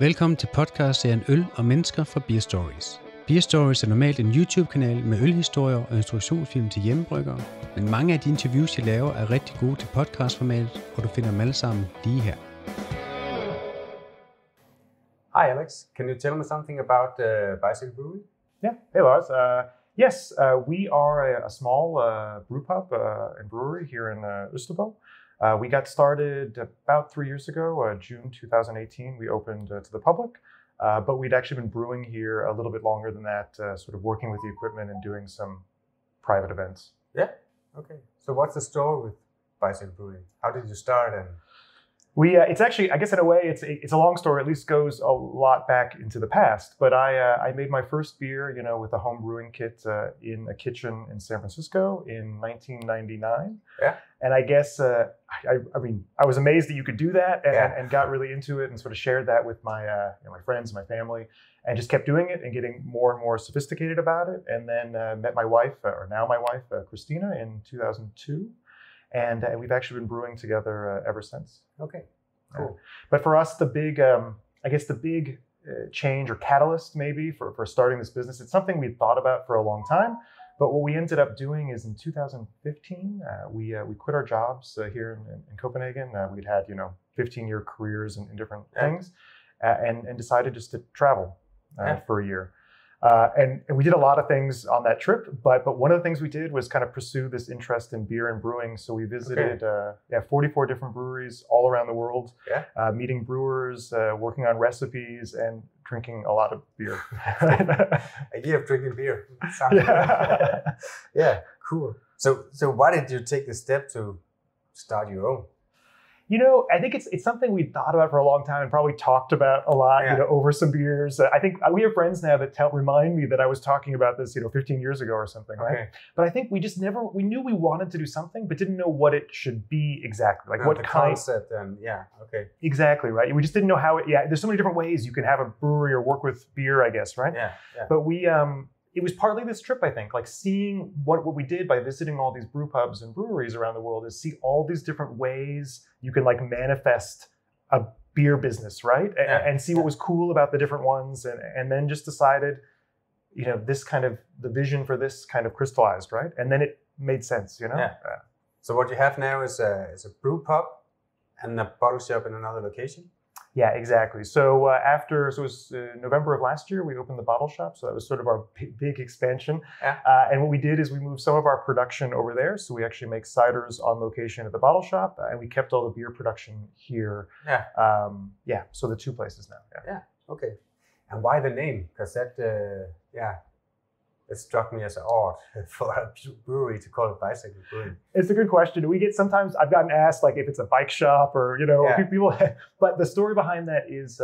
Velkommen til podcastserien Øl og Mennesker fra Beer Stories. Beer Stories er normalt en YouTube-kanal med ølhistorier og instruktionsfilm til hjemmebryggere, men mange af de interviews, jeg laver, er rigtig gode til podcastformatet, og du finder dem alle sammen lige her. Hi Alex, can you tell me something about Bicycle Brewing? Yeah, hey Lars. Yes, we are a small brew pub and brewery here in Østerbø. We got started about 3 years ago, June 2018, we opened to the public, but we'd actually been brewing here a little bit longer than that, sort of working with the equipment and doing some private events. Yeah, okay. So what's the story with Bicycle Brewing? How did you start? And we, it's actually, I guess in a way, it's a long story, at least goes a lot back into the past, but I made my first beer, you know, with a home brewing kit in a kitchen in San Francisco in 1999. Yeah. And I guess, I mean, I was amazed that you could do that and got really into it and sort of shared that with my, you know, my friends, my family, and just kept doing it and getting more and more sophisticated about it. And then met my wife, or now my wife, Kristina, in 2002. And we've actually been brewing together ever since. Okay, cool. But for us, the big, I guess the big change or catalyst maybe for starting this business, it's something we'd thought about for a long time. But what we ended up doing is in 2015, we quit our jobs here in Copenhagen. We'd had, you know, 15-year careers in different things and decided just to travel for a year. And we did a lot of things on that trip, but one of the things we did was kind of pursue this interest in beer and brewing. So we visited 44 different breweries all around the world, meeting brewers, working on recipes, and drinking a lot of beer. A year of drinking beer. Yeah, cool. So why did you take the step to start your own? You know, I think it's something we thought about for a long time and probably talked about a lot, you know, over some beers. I think we have friends now that remind me that I was talking about this, you know, 15 years ago or something, right? But I think we just never, we knew we wanted to do something, but didn't know what it should be exactly. Like what the kind. Concept and, exactly, right? We just didn't know how it, there's so many different ways you can have a brewery or work with beer, I guess, right? But we, it was partly this trip, I think, like seeing what we did by visiting all these brew pubs and breweries around the world is see all these different ways you can like manifest a beer business, right? And see what was cool about the different ones and then just decided, you know, this kind of, the vision for this kind of crystallized, right? And then it made sense, you know? So what you have now is a brew pub and a bottle shop in another location? Yeah, exactly. So it was November of last year, we opened the bottle shop. So that was sort of our big expansion. And what we did is we moved some of our production over there. So we actually make ciders on location at the bottle shop and we kept all the beer production here. So the two places now. Okay. And why the name? Because that, it struck me as odd for a brewery to call it Bicycle Brewing. It's a good question. We get sometimes, I've gotten asked like if it's a bike shop or, you know, people, but the story behind that is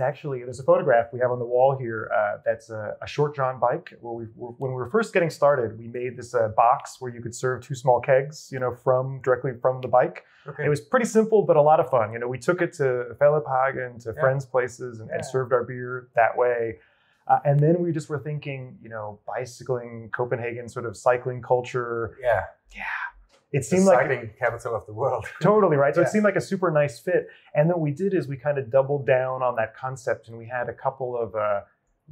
actually, there's a photograph we have on the wall here that's a Short John bike. Well, when we were first getting started, we made this box where you could serve two small kegs, you know, directly from the bike. It was pretty simple, but a lot of fun. You know, we took it to Philip Hagen, to friends' places and served our beer that way. And then we just were thinking, you know, bicycling, Copenhagen, sort of cycling culture. It seemed like the cycling capital of the world. Totally, right? So it seemed like a super nice fit. And then what we did is we kind of doubled down on that concept. And we had a couple of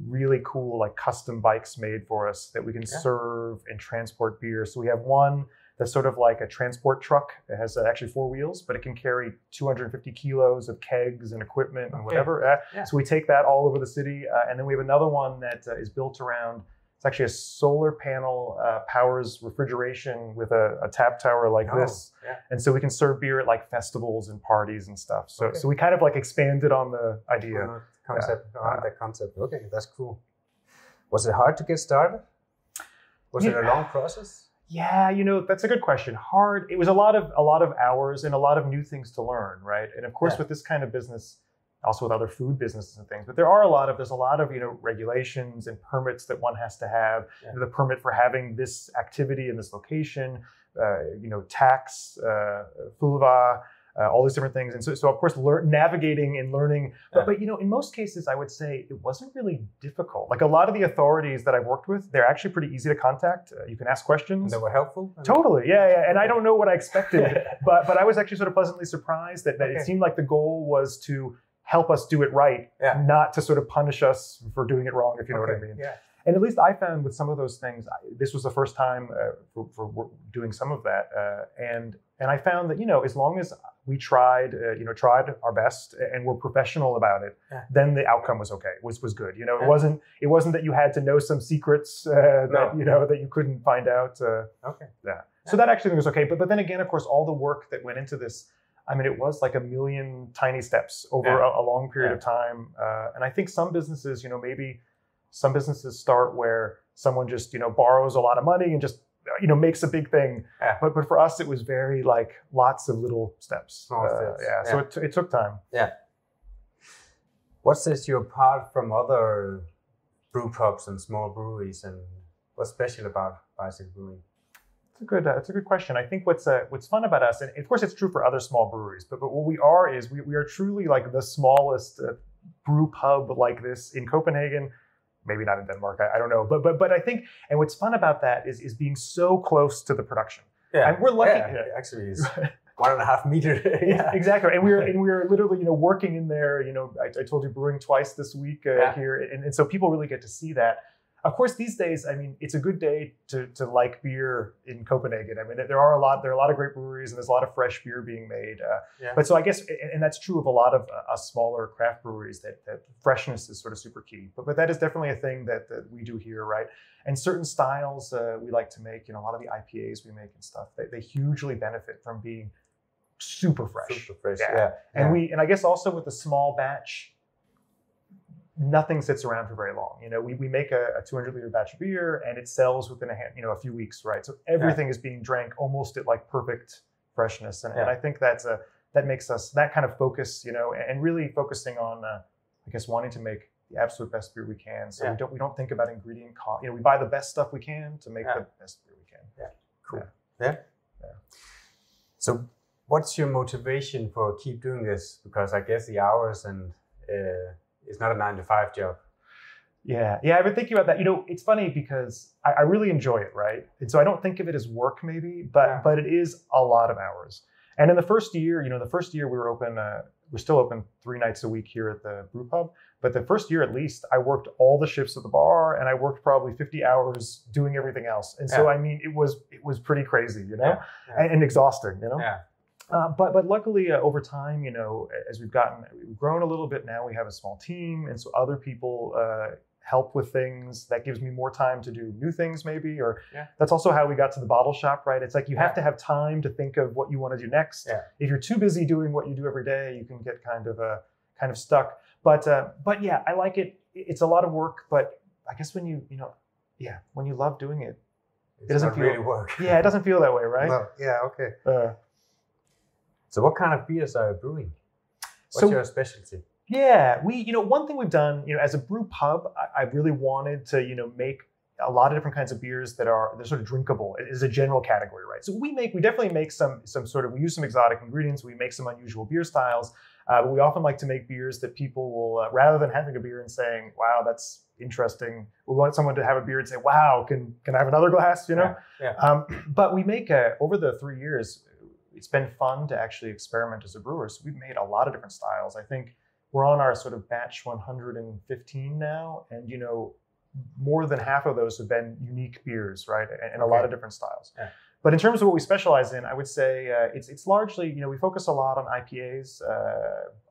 really cool, like custom bikes made for us that we can serve and transport beer. So we have one that's sort of like a transport truck. It has actually four wheels, but it can carry 250 kilos of kegs and equipment and whatever. So we take that all over the city. And then we have another one that is built around, it's actually a solar panel powers refrigeration with a tap tower like this. And so we can serve beer at like festivals and parties and stuff. So so we kind of like expanded on the idea. That concept. Okay, that's cool. Was it hard to get started? Was it a long process? Yeah, you know, that's a good question. Hard. It was a lot of hours and a lot of new things to learn, right? And of course, with this kind of business, also with other food businesses and things, but there's a lot of, you know, regulations and permits that one has to have. You know, the permit for having this activity in this location, you know, tax, FULVA, all these different things. And so of course, navigating and learning. But you know, in most cases, I would say it wasn't really difficult. Like a lot of the authorities that I've worked with, they're actually pretty easy to contact. You can ask questions. And they were helpful? Totally, yeah. And I don't know what I expected, but I was actually sort of pleasantly surprised that it seemed like the goal was to help us do it right, not to sort of punish us for doing it wrong, if you know what I mean. Yeah. And at least I found with some of those things, this was the first time for doing some of that. And I found that, you know, as long as we tried our best and were professional about it, then the outcome was okay, was good. You know, it wasn't that you had to know some secrets that you couldn't find out. So that actually was okay. But then again, of course, all the work that went into this, I mean, it was like a million tiny steps over a long period of time. And I think some businesses, you know, maybe... Some businesses start where someone just, you know, borrows a lot of money and just, you know, makes a big thing. Yeah. But for us, it was very like lots of little steps. So it took time. Yeah. What sets you apart from other brew pubs and small breweries, and what's special about Bicycle Brewing? It's a good question. I think what's fun about us, and of course it's true for other small breweries, but what we are is we are truly like the smallest brew pub like this in Copenhagen. Maybe not in Denmark, I don't know. But I think, and what's fun about that is being so close to the production. Yeah. And we're lucky. Yeah, actually it's 1.5 meters. Yeah, exactly. And we're literally, you know, working in there, you know, I told you brewing twice this week here. And so people really get to see that. Of course, these days, I mean, it's a good day to like beer in Copenhagen. I mean, there are a lot of great breweries, and there's a lot of fresh beer being made. But so I guess, and that's true of a lot of smaller craft breweries, that freshness is sort of super key. But that is definitely a thing that we do here, right? And certain styles we like to make, you know, a lot of the IPAs we make and stuff, they hugely benefit from being super fresh. And I guess also with the small batch. Nothing sits around for very long. You know, we make a 200-liter batch of beer and it sells within a few weeks, right? So everything is being drank almost at like perfect freshness, and I think that makes us that kind of focus, you know, and really focusing on, I guess, wanting to make the absolute best beer we can. So we don't think about ingredient cost. You know, we buy the best stuff we can to make the best beer we can. Yeah, cool. Yeah. So, what's your motivation for keep doing this? Because I guess the hours and it's not a 9-to-5 job. Yeah, I've been thinking about that. You know, it's funny because I really enjoy it, right? And so I don't think of it as work maybe, but it is a lot of hours. And in the first year, you know, we were open, we're still open 3 nights a week here at the brew pub. But the first year at least, I worked all the shifts at the bar and I worked probably 50 hours doing everything else. And so, I mean, it was pretty crazy, you know, and exhausting, you know? Yeah. But luckily, over time, you know, as we've grown a little bit now, we have a small team. And so other people help with things. That gives me more time to do new things maybe. That's also how we got to the bottle shop, right? It's like you have to have time to think of what you want to do next. Yeah. If you're too busy doing what you do every day, you can get kind of stuck. But yeah, I like it. It's a lot of work. But I guess when you love doing it, it doesn't feel really work. Yeah, it doesn't feel that way, right? No. Yeah, okay. So what kind of beers are you brewing? What's your specialty? Yeah, one thing we've done, you know, as a brew pub, I really wanted to, you know, make a lot of different kinds of beers that are sort of drinkable. It is a general category, right? So we definitely make we use some exotic ingredients, we make some unusual beer styles, but we often like to make beers that people will, rather than having a beer and saying, wow, that's interesting. We want someone to have a beer and say, wow, can I have another glass, you know? Yeah. But we make, over the 3 years, it's been fun to actually experiment as a brewer. So we've made a lot of different styles. I think we're on our sort of batch 115 now. And, you know, more than half of those have been unique beers, right? And a lot of different styles. Yeah. But in terms of what we specialize in, I would say it's largely, you know, we focus a lot on IPAs,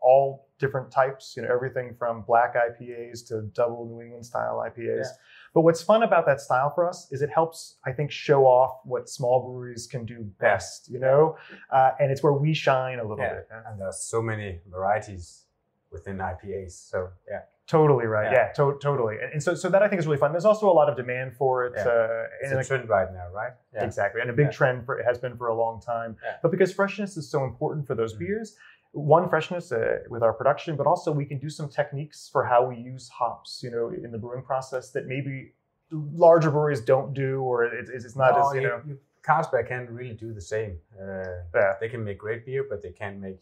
all different types, you know, everything from black IPAs to double New England style IPAs. Yeah. But what's fun about that style for us is it helps, I think, show off what small breweries can do best, you know? And it's where we shine a little bit. And there's so many varieties within IPAs, so yeah. Totally right. Yeah, totally. And so that I think is really fun. There's also a lot of demand for it. Yeah. It's a trend right now, right? Yeah. Exactly. And a big trend it has been for a long time. Yeah. But because freshness is so important for those beers, one, freshness with our production, but also we can do some techniques for how we use hops, you know, in the brewing process that maybe larger breweries don't do, or it's not as, you know. You Carlsberg can't really do the same. They can make great beer, but they can't make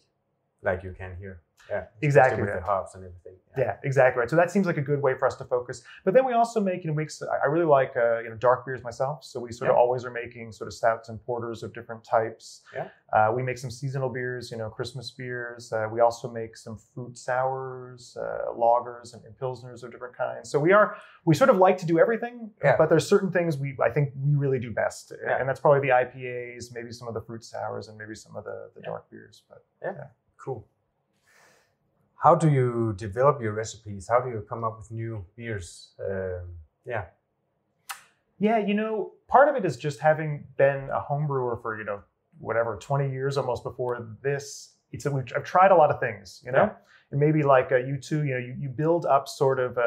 like you can here. Yeah, exactly. With the hops and everything. Yeah, exactly right. So that seems like a good way for us to focus. But then we also make in weeks. I really like dark beers myself. So we sort of always are making sort of stouts and porters of different types. Yeah. We make some seasonal beers, Christmas beers. We also make some fruit sours, lagers, and pilsners of different kinds. So we sort of like to do everything. Yeah. But there's certain things I think we really do best, and that's probably the IPAs, maybe some of the fruit sours, and maybe some of the dark beers. But yeah. Cool. How do you develop your recipes? How do you come up with new beers? Part of it is just having been a home brewer for, 20 years almost before this. I've tried a lot of things, And maybe like you too, you build up sort of,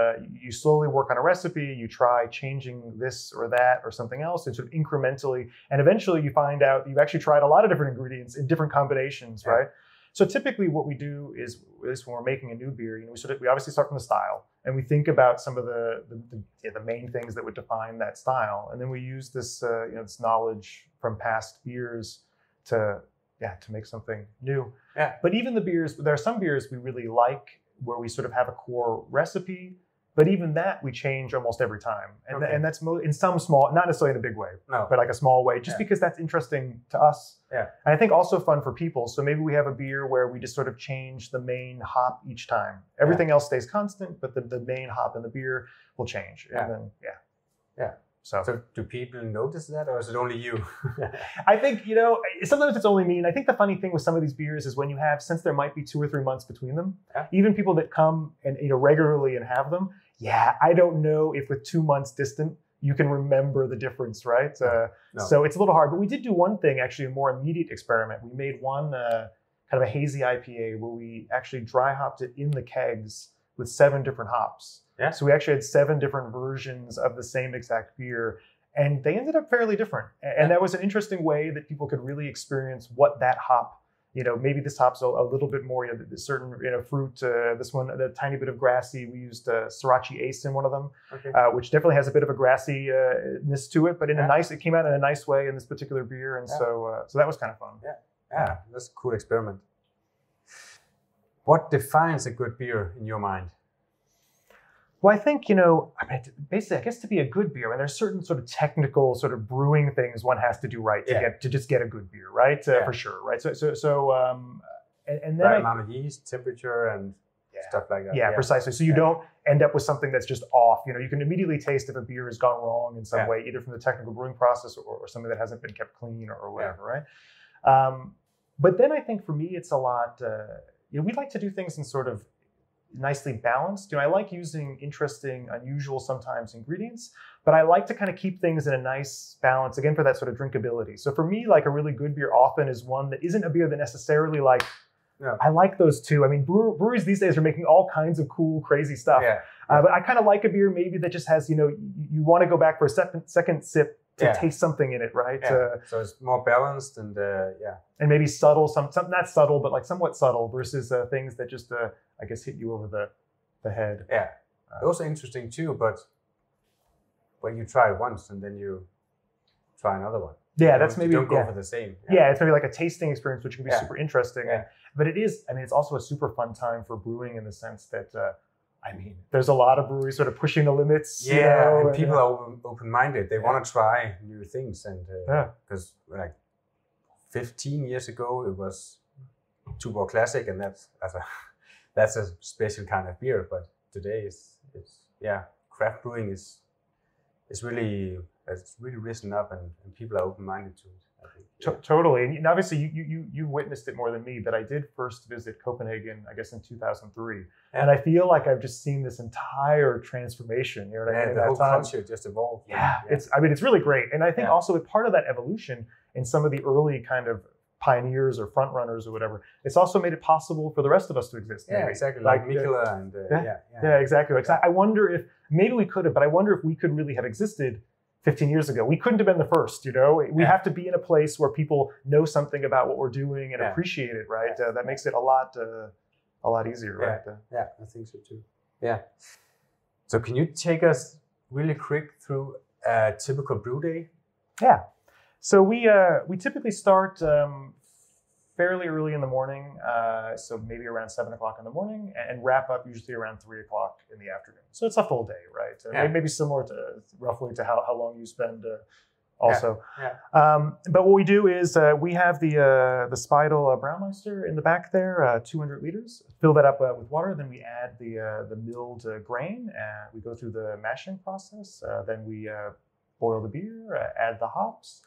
you slowly work on a recipe, you try changing this or that or something else and sort of incrementally. And eventually you find out that you've actually tried a lot of different ingredients in different combinations, right? So typically what we do is, at least when we're making a new beer, we obviously start from the style and we think about some of the main things that would define that style. And then we use this, this knowledge from past beers to make something new. Yeah. But even there are some beers we really like where we sort of have a core recipe, but even that we change almost every time. And, and that's in some small, not necessarily in a big way, but like a small way, just because that's interesting to us. Yeah. And I think also fun for people. So maybe we have a beer where we just sort of change the main hop each time. Everything else stays constant, but the main hop in the beer will change. Yeah. And then, So do people notice that, or is it only you? I think, sometimes it's only me. And I think the funny thing with some of these beers is when you have, since there might be 2 or 3 months between them, even people that come and regularly and have them, I don't know if with 2 months distant, you can remember the difference, right? So it's a little hard. But we did do one thing, actually, a more immediate experiment. We made one kind of a hazy IPA where we actually dry hopped it in the kegs with 7 different hops. Yeah. So we actually had 7 different versions of the same exact beer, and they ended up fairly different. And that was an interesting way that people could really experience what that hop, maybe this hop's a little bit more, certain fruit, this one, the tiny bit of grassy. We used Sriracha Ace in one of them, which definitely has a bit of a grassiness to it, but in a nice, it came out in a nice way in this particular beer. And so that was kind of fun. Yeah, that's a cool experiment. What defines a good beer in your mind? Well, I think, basically, I guess to be a good beer, and there's certain sort of technical sort of brewing things one has to do right to get a good beer, right? For sure, right? So then right amount of yeast, temperature, and stuff like that. Yeah, precisely. So you don't end up with something that's just off. You can immediately taste if a beer has gone wrong in some way, either from the technical brewing process or something that hasn't been kept clean or whatever, right? But then I think for me, it's a lot, we like to do things in sort of nicely balanced. I like using interesting, unusual sometimes ingredients, but I like to kind of keep things in a nice balance, again, for that sort of drinkability. So for me, like a really good beer often is one that isn't a beer that necessarily like, I like those two. I mean, breweries these days are making all kinds of cool, crazy stuff. But I kind of like a beer maybe that just has, you want to go back for a second sip to taste something in it, right? So it's more balanced and and maybe subtle, some not subtle, but like somewhat subtle versus things that just I guess hit you over the head. Yeah, those are interesting too. But when you try it once and then you try another one, that's maybe you don't go for the same. Yeah, it's maybe like a tasting experience, which can be super interesting. Yeah. But it is. I mean, it's also a super fun time for brewing in the sense that. There's a lot of breweries sort of pushing the limits. Yeah, and people are open-minded. They want to try new things. And because like 15 years ago, it was Tuborg Classic, and that's a special kind of beer. But today, it's craft brewing is really risen up, and people are open-minded to it. I think. Totally, and obviously you witnessed it more than me, but I did first visit Copenhagen, I guess in 2003, and I feel like I've just seen this entire transformation. You know what I mean? The whole culture just evolved. Yeah, it's really great, and I think also with part of that evolution and some of the early kind of pioneers or front runners or whatever, it's also made it possible for the rest of us to exist. Yeah, exactly. Like Mikula and exactly. Because I wonder if maybe we could have, but I wonder if we could really have existed 15 years ago. We couldn't have been the first, We have to be in a place where people know something about what we're doing and appreciate it, right? That makes it a lot easier, right? I think so too. Yeah. So can you take us really quick through a typical brew day? Yeah. So we typically start fairly early in the morning, so maybe around 7 o'clock in the morning, and wrap up usually around 3 o'clock in the afternoon. So it's a full day, right? Yeah. Maybe similar to roughly to how long you spend. Also, yeah. But what we do is we have the Speidel Braumeister in the back there, 200 liters. Fill that up with water. Then we add the milled grain. We go through the mashing process. Then we boil the beer, add the hops,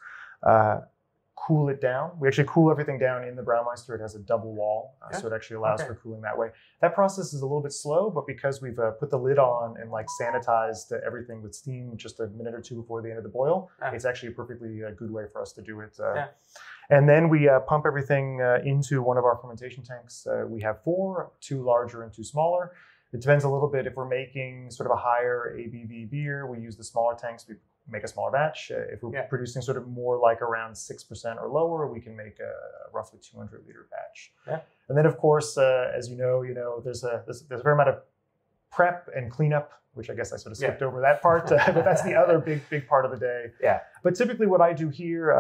cool it down. We actually cool everything down in the Braumeister. It has a double wall, so it actually allows for cooling that way. That process is a little bit slow, but because we've put the lid on and like sanitized everything with steam just a minute or two before the end of the boil, it's actually a perfectly good way for us to do it. And then we pump everything into one of our fermentation tanks. We have four, two larger and two smaller. It depends a little bit. If we're making sort of a higher ABV beer, we use the smaller tanks. We make a smaller batch. If we're producing sort of more like around 6% or lower, we can make a roughly 200 liter batch. Yeah. And then of course, as you know, there's a fair amount of prep and cleanup, which I guess I sort of skipped over that part, but that's the other big part of the day. Yeah. But typically what I do here,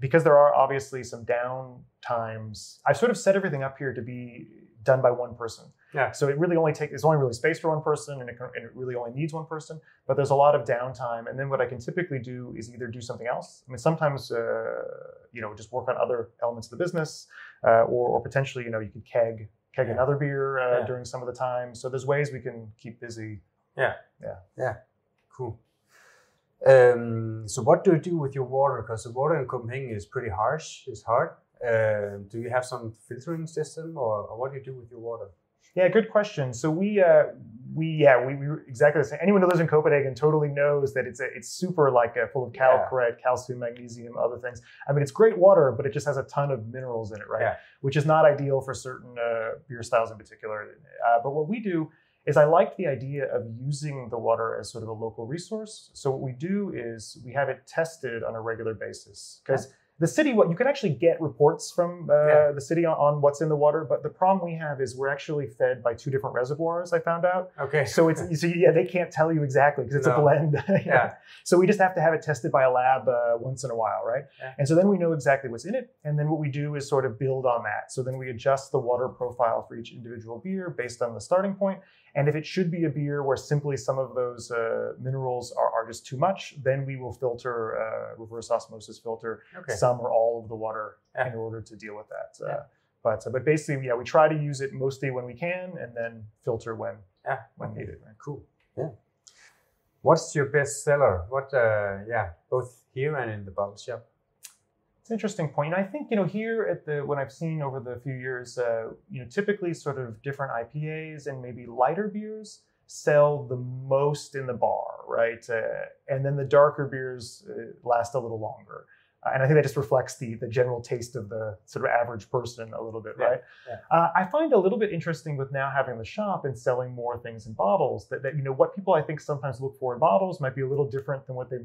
because there are obviously some down times, I've sort of set everything up here to be done by one person. Yeah. So it really only there's only really space for one person, and it really only needs one person, but there's a lot of downtime. And then what I can typically do is either do something else. I mean, sometimes, just work on other elements of the business, or potentially, you could keg another beer during some of the time. So there's ways we can keep busy. Yeah. Yeah. Yeah. Cool. So what do you do with your water? Because the water in Copenhagen is pretty harsh. It's hard. Do you have some filtering system, or what do you do with your water? Yeah, good question. So we exactly the same. Anyone who lives in Copenhagen totally knows that it's super like full of calcrete, calcium, magnesium, other things. I mean, it's great water, but it just has a ton of minerals in it, right? Yeah. Which is not ideal for certain beer styles in particular. But what we do is I like the idea of using the water as sort of a local resource. So what we do is we have it tested on a regular basis, because the city, you can actually get reports from the city on what's in the water, but the problem we have is we're actually fed by two different reservoirs, I found out. Okay. So they can't tell you exactly because it's a blend. So we just have to have it tested by a lab once in a while, right? Yeah. And so then we know exactly what's in it, and then what we do is sort of build on that. So then we adjust the water profile for each individual beer based on the starting point. And if it should be a beer where simply some of those minerals are just too much, then we will filter, reverse osmosis filter, some or all of the water in order to deal with that. But basically, we try to use it mostly when we can, and then filter when needed. Right? Cool. Yeah. What's your best seller? What? Both here and in the bottle shop. It's an interesting point. And I think, here at what I've seen over the few years, typically sort of different IPAs and maybe lighter beers sell the most in the bar, right? And then the darker beers last a little longer. And I think that just reflects the general taste of the sort of average person a little bit, right? Yeah. I find a little bit interesting with now having the shop and selling more things in bottles that what people I think sometimes look for in bottles might be a little different than what they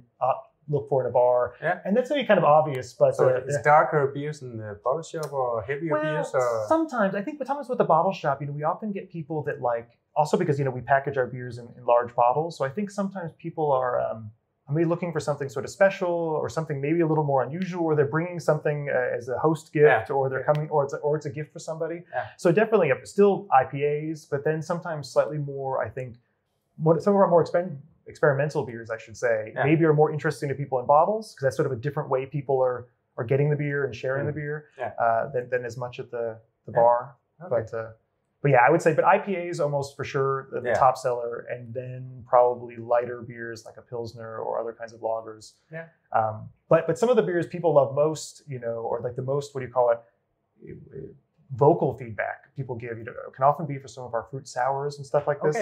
look for in a bar. Yeah. And that's maybe kind of obvious, but... So it's darker beers in the bottle shop, or heavier beers? Or... Sometimes. I think sometimes with the bottle shop, we often get people that like... Also because, we package our beers in large bottles. So I think sometimes people are... maybe looking for something sort of special, or something maybe a little more unusual, or they're bringing something as a host gift, or they're coming, or it's a gift for somebody. Yeah. So definitely still IPAs, but then sometimes slightly more. I think some of our more experimental beers, I should say, maybe are more interesting to people in bottles, because that's sort of a different way people are getting the beer and sharing the beer than as much at the bar. Okay. But I would say, IPAs almost for sure the top seller, and then probably lighter beers like a Pilsner or other kinds of lagers. Yeah. But some of the beers people love most, or like the most, what do you call it? Vocal feedback people give, can often be for some of our fruit sours and stuff like this,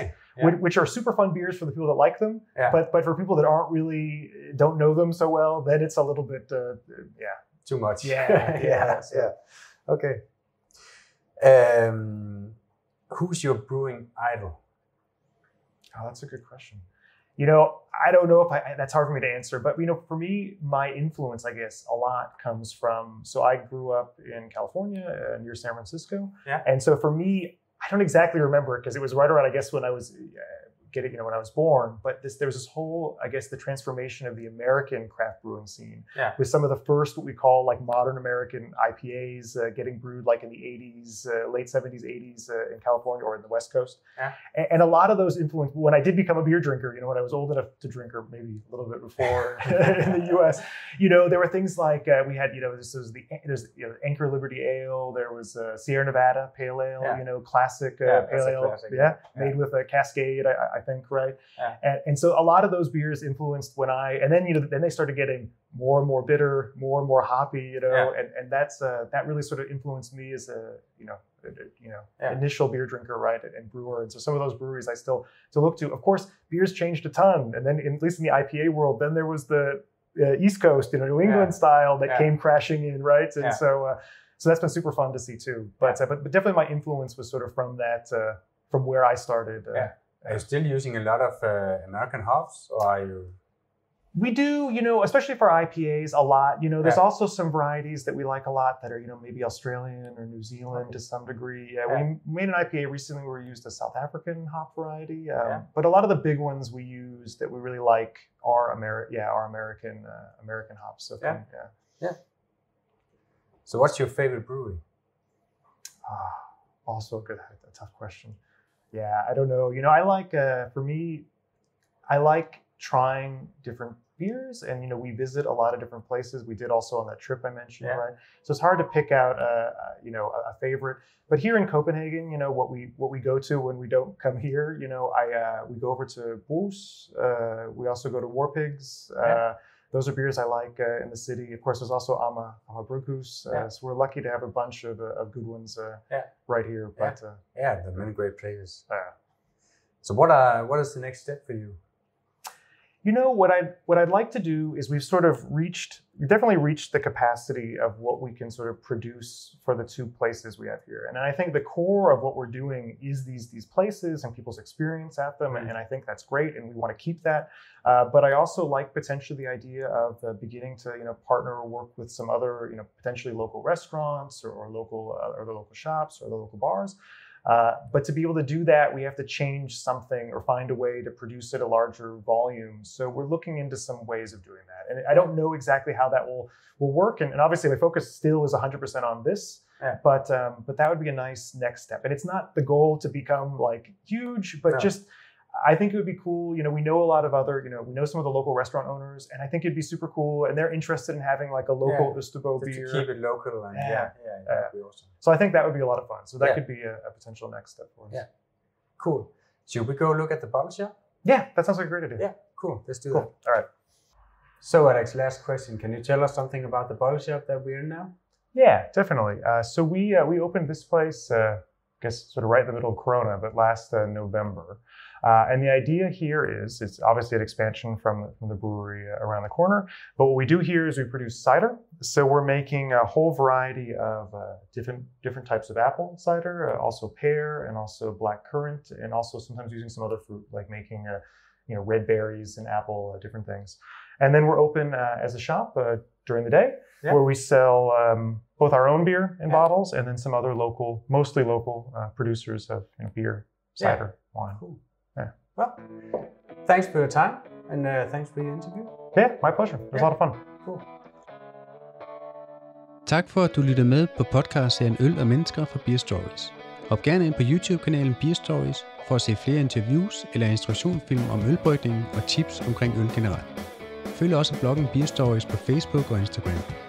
which are super fun beers for the people that like them. Yeah. But for people that don't know them so well, then it's a little bit, too much. Yeah. Yeah. Okay. Who's your brewing idol? Oh, that's a good question. I don't know if that's hard for me to answer, but for me, my influence, I guess, a lot comes from, so I grew up in California near San Francisco. Yeah. And so for me, I don't exactly remember it, because it was right around, I guess, when I was get it, you know, when I was born. But this, there was this whole, I guess, the transformation of the American craft brewing scene with some of the first what we call like modern American IPAs getting brewed like in the 80s, late 70s, 80s in California or in the West Coast. Yeah. And a lot of those influenced, when I did become a beer drinker, you know, when I was old enough to drink or maybe a little bit before in the US, you know, there were things like we had, you know, this was the, there's, you know, Anchor Liberty Ale, there was Sierra Nevada Pale Ale, you know, classic Pale Ale, made with a Cascade, I think, right? Yeah. And so a lot of those beers influenced when I, and then, you know, then they started getting more and more bitter, more and more hoppy, you know, and that's, that really sort of influenced me as a initial beer drinker, right, and brewer. And so some of those breweries I still to look to. Of course, beers changed a ton. And then, in, at least in the IPA world, then there was the East Coast, you know, New England style that came crashing in, right? And so that's been super fun to see too. But, but definitely my influence was sort of from that, from where I started. Are you still using a lot of American hops, or are you? We do, you know, especially for IPAs a lot. You know, there's also some varieties that we like a lot that are, you know, maybe Australian or New Zealand to some degree. We made an IPA recently where we used a South African hop variety. But a lot of the big ones we use that we really like are American hops. So So what's your favorite brewery? Also a tough question. Yeah, I don't know. You know, I like, for me, I like trying different beers, and, you know, we visit a lot of different places. We did also on that trip I mentioned, right? So it's hard to pick out, you know, a favorite. But here in Copenhagen, you know, what we go to when we don't come here, you know, we go over to Boos. We also go to Warpigs. Those are beers I like in the city. Of course, there's also Alahabrugus. So we're lucky to have a bunch of good ones right here. But there are many great places. So what is the next step for you? You know, what I'd like to do is we've definitely reached the capacity of what we can sort of produce for the two places we have here. And I think the core of what we're doing is these places and people's experience at them. And I think that's great. And we want to keep that. But I also like potentially the idea of beginning to, you know, partner or work with some other, you know, potentially local restaurants or the local shops or the local bars. But to be able to do that, we have to change something or find a way to produce at a larger volume. So we're looking into some ways of doing that. And I don't know exactly how that will work. And obviously my focus still is 100% on this, but that would be a nice next step. And it's not the goal to become like huge, but just, I think it would be cool. You know, we know a lot of other, you know, we know some of the local restaurant owners, and I think it'd be super cool. And they're interested in having like a local Tuborg beer. To keep it local. And that'd be awesome. So I think that would be a lot of fun. So that could be a potential next step for us. Yeah. Cool. Should we go look at the bottle shop? Yeah, that sounds like a great idea. Yeah, cool. Let's do that. All right. So Alex, last question. Can you tell us something about the bottle shop that we're in now? Yeah, definitely. So we opened this place, I guess sort of right in the middle of Corona, but last November. And the idea here is, it's obviously an expansion from the brewery around the corner, but what we do here is we produce cider. So we're making a whole variety of different types of apple cider, also pear, and also black currant, and also sometimes using some other fruit, like making you know, red berries and apple, different things. And then we're open as a shop during the day, where we sell both our own beer in bottles, and then some other local, mostly local producers of, you know, beer, cider, wine. Cool. Well, thanks for your time, and thanks for your interview. Yeah, my pleasure. It was a lot of fun. Cool. Tak for at du lyttede med på podcastserien Øl og Mennesker fra Beer Stories. Hop gerne ind på YouTube-kanalen Beer Stories for at se flere interviews eller instruktionsfilm om ølbrygningen og tips omkring øl generelt. Følg også bloggen Beer Stories på Facebook og Instagram.